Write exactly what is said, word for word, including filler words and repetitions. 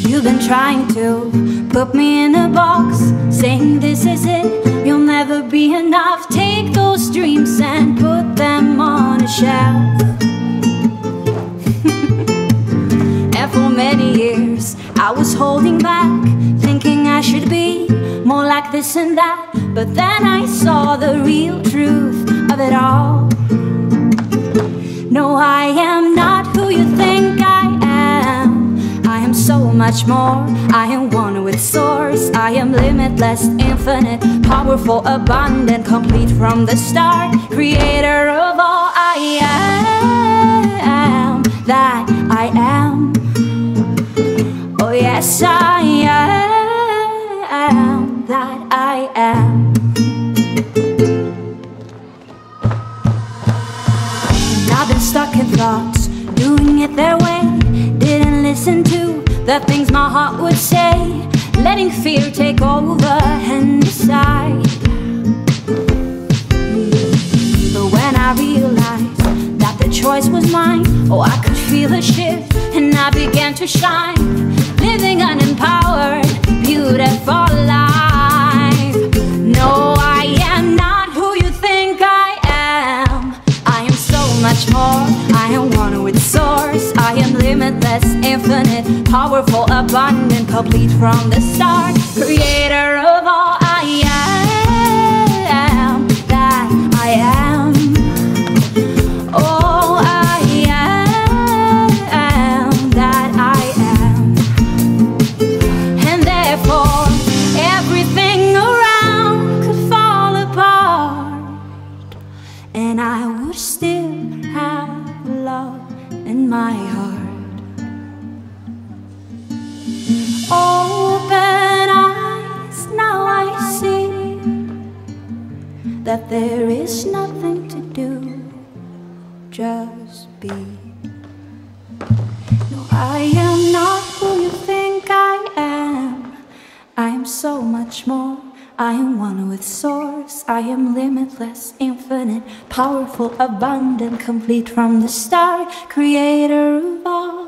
You've been trying to put me in a box, saying this is it, you'll never be enough. Take those dreams and put them on a shelf. For many years I was holding back, thinking I should be more like this and that. But then I saw the real truth of it all. No, I am not who you think I am. I am so much more. I am one with source. I am limitless, infinite, powerful, abundant, complete from the start, creator of all. I am that I am. Oh yes, I am that I am. And I've been stuck in thoughts, doing it their way. Didn't listen to the things my heart would say. Letting fear take over and decide. But when I realized that the choice was mine, oh, I could feel a shift and I began to shine. Living an empowered, beautiful life. No, I am not who you think I am. I am so much more. I am one with source. I am limitless, infinite, powerful, abundant, complete from the start, creator of all. I am that I am. Oh, I am that I am. And I would still have love in my heart. Open eyes, now I see that there is nothing to do, just be. No, I am not who you think I am. I am so much more. I am one with source. I am limitless, infinite, powerful, abundant, complete from the start, creator of all.